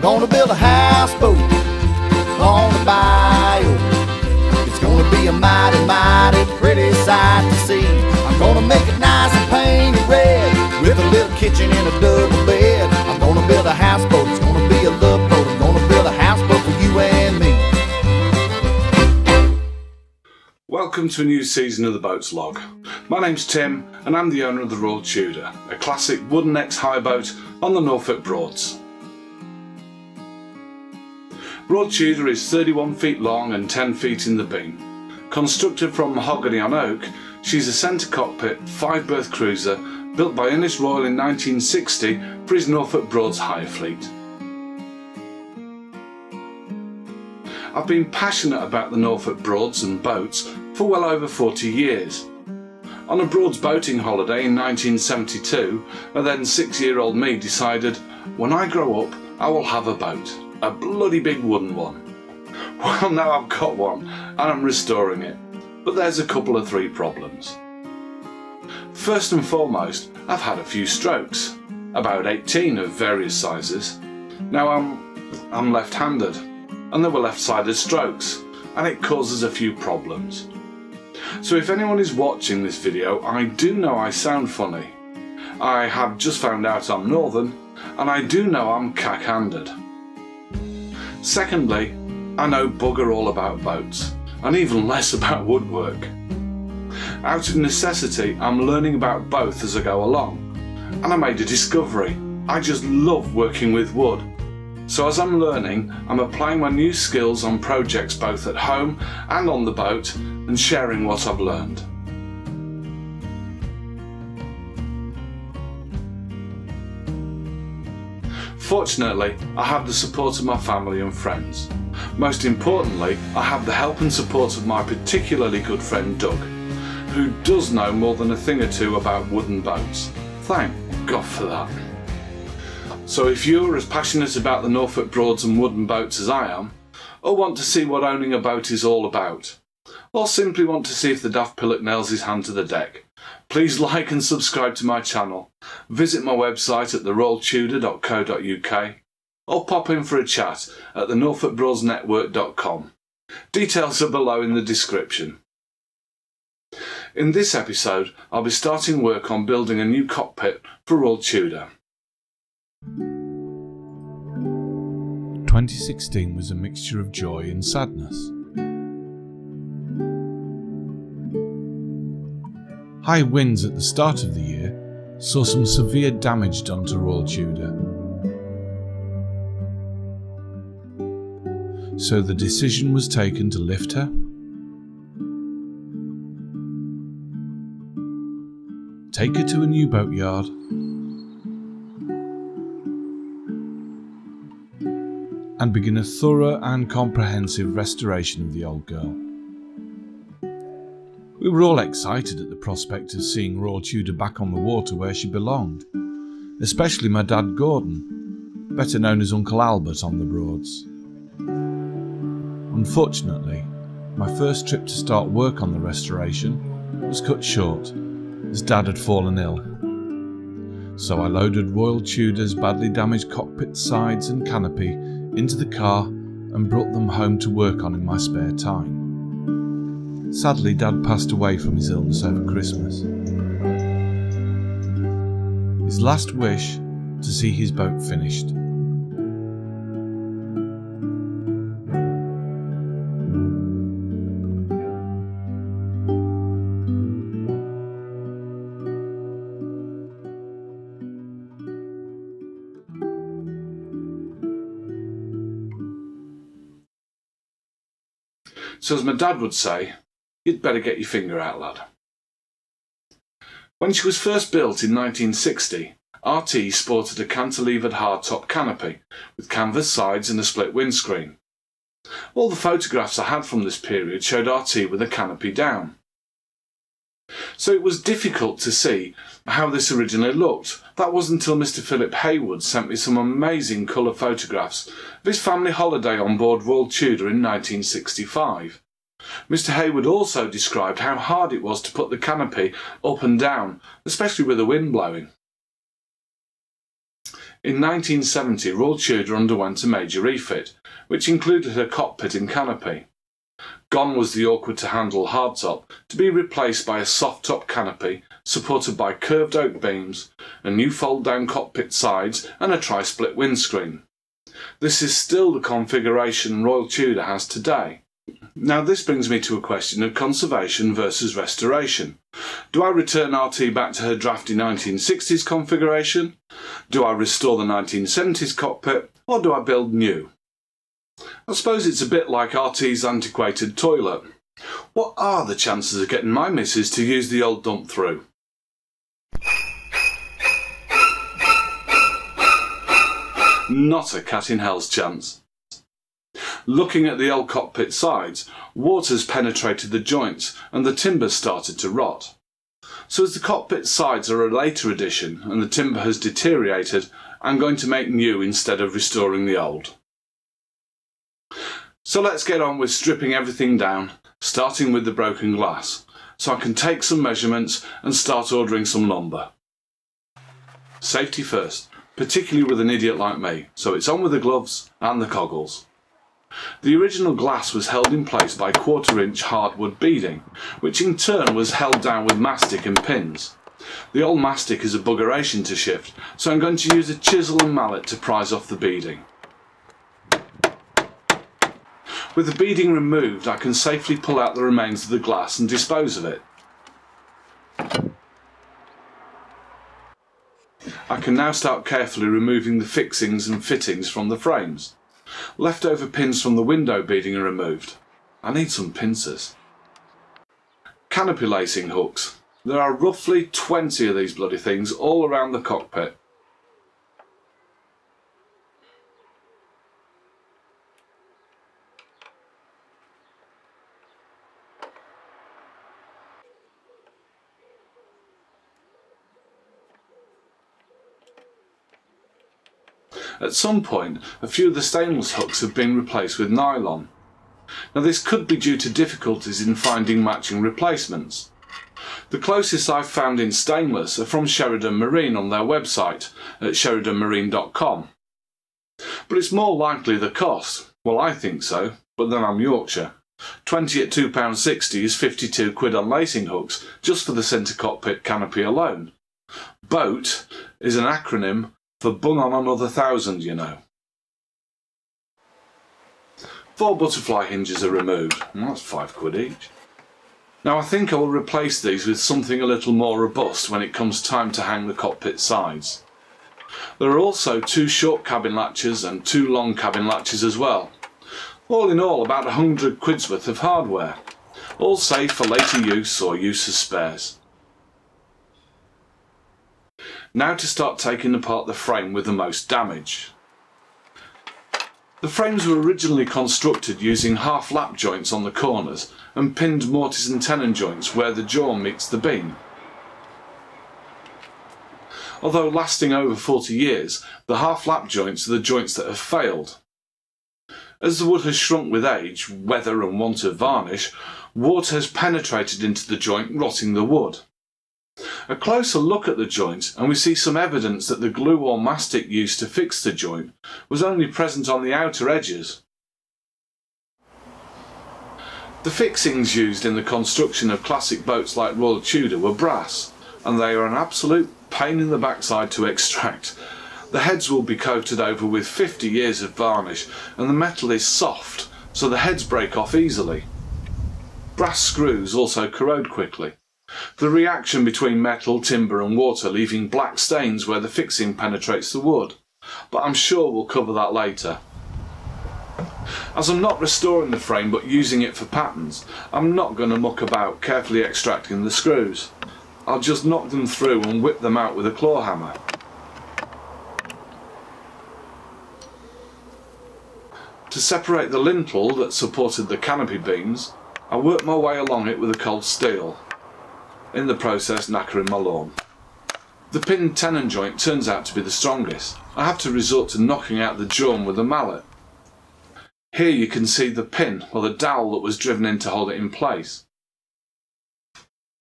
I'm gonna build a houseboat on the bayou. It's gonna be a mighty, mighty pretty sight to see. I'm gonna make it nice and painted red with a little kitchen and a double bed. I'm gonna build a houseboat, it's gonna be a love boat. I'm gonna build a houseboat for you and me. Welcome to a new season of The BoatsLog. My name's Tim and I'm the owner of the Royal Tudor, a classic wooden ex-high boat on the Norfolk Broads. Royal Tudor is 31 feet long and 10 feet in the beam. Constructed from mahogany on oak, she's a centre cockpit, 5-berth cruiser built by Innes Royal in 1960 for his Norfolk Broads hire fleet. I've been passionate about the Norfolk Broads and boats for well over 40 years. On a Broads boating holiday in 1972, a then 6-year-old me decided, when I grow up, I will have a boat. A bloody big wooden one. Well, now I've got one and I'm restoring it. But there's a couple of three problems. First and foremost, I've had a few strokes. About 18 of various sizes. Now I'm left-handed, and there were left-sided strokes, and it causes a few problems. So if anyone is watching this video, I do know I sound funny. I have just found out I'm northern, and I do know I'm cack-handed. Secondly, I know bugger all about boats, and even less about woodwork. Out of necessity, I'm learning about both as I go along, and I made a discovery. I just love working with wood. So as I'm learning, I'm applying my new skills on projects both at home and on the boat and sharing what I've learned. Fortunately, I have the support of my family and friends. Most importantly, I have the help and support of my particularly good friend Doug, who does know more than a thing or two about wooden boats. Thank God for that. So if you're as passionate about the Norfolk Broads and wooden boats as I am, or want to see what owning a boat is all about, or simply want to see if the daft pillock nails his hand to the deck, please like and subscribe to my channel, visit my website at theroyaltudor.co.uk, or pop in for a chat at thenorfolkbroadsnetwork.com. Details are below in the description. In this episode, I'll be starting work on building a new cockpit for Royal Tudor. 2016 was a mixture of joy and sadness. High winds at the start of the year saw some severe damage done to Royal Tudor. So the decision was taken to lift her, take her to a new boatyard, and begin a thorough and comprehensive restoration of the old girl. We were all excited at the prospect of seeing Royal Tudor back on the water where she belonged, especially my dad Gordon, better known as Uncle Albert on the Broads. Unfortunately, my first trip to start work on the restoration was cut short, as Dad had fallen ill. So I loaded Royal Tudor's badly damaged cockpit sides and canopy into the car and brought them home to work on in my spare time. Sadly, Dad passed away from his illness over Christmas. His last wish, to see his boat finished. So as my dad would say, you'd better get your finger out, lad. When she was first built in 1960, RT sported a cantilevered hardtop canopy with canvas sides and a split windscreen. All the photographs I had from this period showed RT with the canopy down. So it was difficult to see how this originally looked. That wasn't until Mr. Philip Haywood sent me some amazing colour photographs of his family holiday on board Royal Tudor in 1965. Mr. Haywood also described how hard it was to put the canopy up and down, especially with the wind blowing. In 1970, Royal Tudor underwent a major refit, which included a cockpit and canopy. Gone was the awkward-to-handle hardtop, to be replaced by a soft-top canopy supported by curved oak beams, a new fold-down cockpit sides and a tri-split windscreen. This is still the configuration Royal Tudor has today. Now this brings me to a question of conservation versus restoration. Do I return RT back to her drafty 1960s configuration? Do I restore the 1970s cockpit, or do I build new? I suppose it's a bit like RT's antiquated toilet. What are the chances of getting my missus to use the old dump through? Not a cat in hell's chance. Looking at the old cockpit sides, water's penetrated the joints and the timber started to rot. So as the cockpit sides are a later addition and the timber has deteriorated, I'm going to make new instead of restoring the old. So let's get on with stripping everything down, starting with the broken glass, so I can take some measurements and start ordering some lumber. Safety first, particularly with an idiot like me, so it's on with the gloves and the goggles. The original glass was held in place by 1/4-inch hardwood beading, which in turn was held down with mastic and pins. The old mastic is a buggeration to shift, so I'm going to use a chisel and mallet to prise off the beading. With the beading removed, I can safely pull out the remains of the glass and dispose of it. I can now start carefully removing the fixings and fittings from the frames. Leftover pins from the window beading are removed. I need some pincers. Canopy lacing hooks. There are roughly 20 of these bloody things all around the cockpit. At some point, a few of the stainless hooks have been replaced with nylon. Now this could be due to difficulties in finding matching replacements. The closest I've found in stainless are from Sheridan Marine on their website at sheridanmarine.com. But it's more likely the cost. Well, I think so, but then I'm Yorkshire. 20 at £2.60 is 52 quid on lacing hooks, just for the centre cockpit canopy alone. BOAT is an acronym for bung on another 1,000, you know. 4 butterfly hinges are removed. Well, that's 5 quid each. Now I think I will replace these with something a little more robust when it comes time to hang the cockpit sides. There are also 2 short cabin latches and 2 long cabin latches as well. All in all, about 100 quid's worth of hardware, all safe for later use or use as spares. Now to start taking apart the frame with the most damage. The frames were originally constructed using half lap joints on the corners and pinned mortise and tenon joints where the jaw meets the beam. Although lasting over 40 years, the half lap joints are the joints that have failed. As the wood has shrunk with age, weather and want of varnish, water has penetrated into the joint, rotting the wood. A closer look at the joint and we see some evidence that the glue or mastic used to fix the joint was only present on the outer edges. The fixings used in the construction of classic boats like Royal Tudor were brass, and they are an absolute pain in the backside to extract. The heads will be coated over with 50 years of varnish, and the metal is soft, so the heads break off easily. Brass screws also corrode quickly. The reaction between metal, timber and water leaving black stains where the fixing penetrates the wood, but I'm sure we'll cover that later. As I'm not restoring the frame but using it for patterns, I'm not going to muck about carefully extracting the screws. I'll just knock them through and whip them out with a claw hammer. To separate the lintel that supported the canopy beams, I work my way along it with a cold steel, in the process knackering my lawn. The pinned tenon joint turns out to be the strongest. I have to resort to knocking out the joint with a mallet. Here you can see the pin or the dowel that was driven in to hold it in place.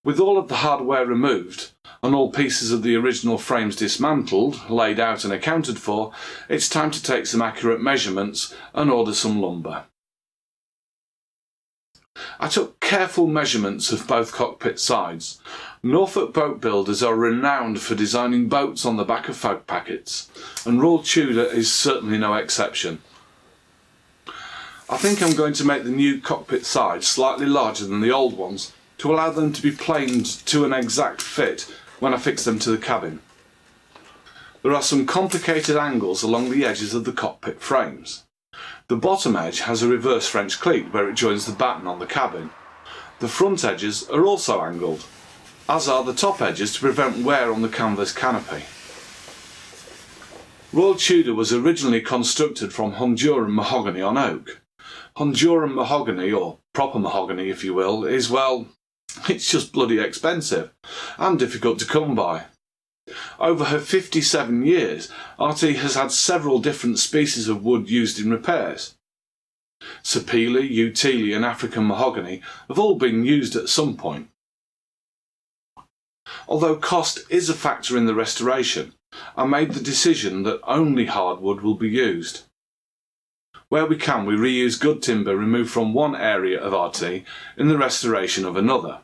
With all of the hardware removed, and all pieces of the original frames dismantled, laid out and accounted for, it's time to take some accurate measurements and order some lumber. I took careful measurements of both cockpit sides. Norfolk boat builders are renowned for designing boats on the back of fag packets, and Royal Tudor is certainly no exception. I think I'm going to make the new cockpit sides slightly larger than the old ones to allow them to be planed to an exact fit when I fix them to the cabin. There are some complicated angles along the edges of the cockpit frames. The bottom edge has a reverse French cleat where it joins the batten on the cabin. The front edges are also angled, as are the top edges to prevent wear on the canvas canopy. Royal Tudor was originally constructed from Honduran mahogany on oak. Honduran mahogany, or proper mahogany if you will, is, well, it's just bloody expensive and difficult to come by. Over her 57 years, Artie has had several different species of wood used in repairs. Sapele, Utile and African mahogany have all been used at some point. Although cost is a factor in the restoration, I made the decision that only hardwood will be used. Where we can, we reuse good timber removed from one area of Artie in the restoration of another.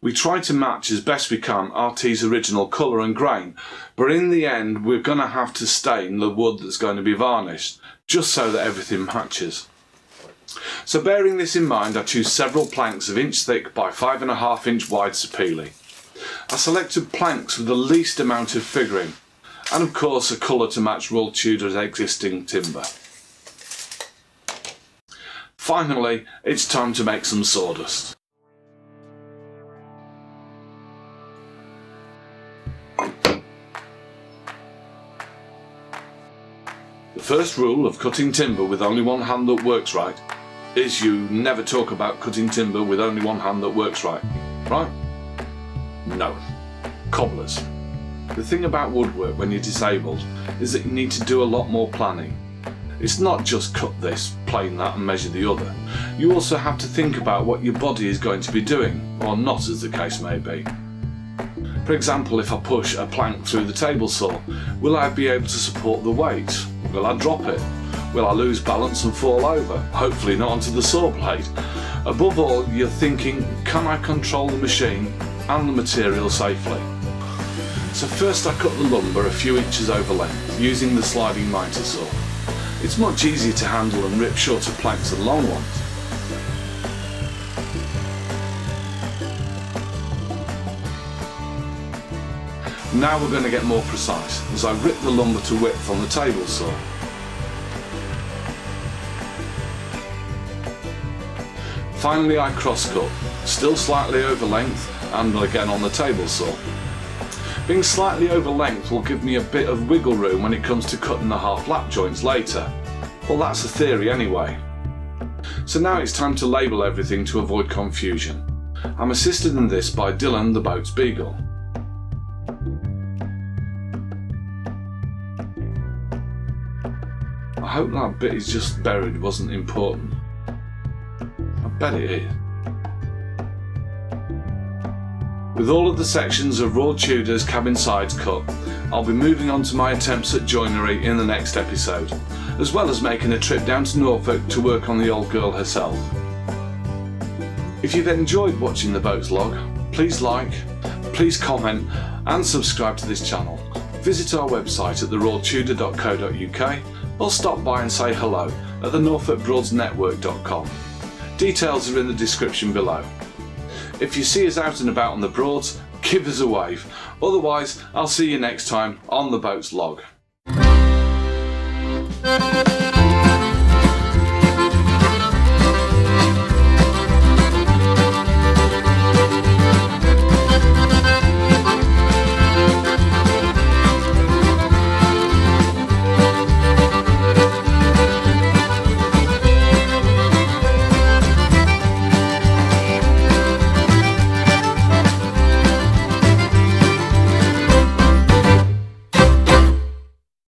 We try to match as best we can RT's original colour and grain, but in the end we're going to have to stain the wood that's going to be varnished, just so that everything matches. So bearing this in mind, I choose several planks of inch thick by 5.5 inch wide sapele. I selected planks with the least amount of figuring, and of course a colour to match Royal Tudor's existing timber. Finally, it's time to make some sawdust. The first rule of cutting timber with only one hand that works right is you never talk about cutting timber with only one hand that works right, right? No. Cobblers. The thing about woodwork when you're disabled is that you need to do a lot more planning. It's not just cut this, plane that and measure the other. You also have to think about what your body is going to be doing, or not as the case may be. For example, if I push a plank through the table saw, will I be able to support the weight? Will I drop it? Will I lose balance and fall over? Hopefully not onto the saw blade. Above all, you're thinking, can I control the machine and the material safely? So first I cut the lumber a few inches over length using the sliding miter saw. It's much easier to handle and rip shorter planks than long ones. Now we're going to get more precise as I rip the lumber to width on the table saw. Finally I cross-cut, still slightly over length and again on the table saw. Being slightly over length will give me a bit of wiggle room when it comes to cutting the half lap joints later. Well, that's the theory anyway. So now it's time to label everything to avoid confusion. I'm assisted in this by Dylan the boat's beagle. I hope that bit is just buried wasn't important. I bet it is. With all of the sections of Royal Tudor's cabin sides cut, I'll be moving on to my attempts at joinery in the next episode, as well as making a trip down to Norfolk to work on the old girl herself. If you've enjoyed watching the BoatsLog, please like, please comment and subscribe to this channel. Visit our website at theroyaltudor.co.uk or stop by and say hello at the norfolkbroadsnetwork.com. Details are in the description below. If you see us out and about on the Broads, give us a wave. Otherwise, I'll see you next time on the BoatsLog.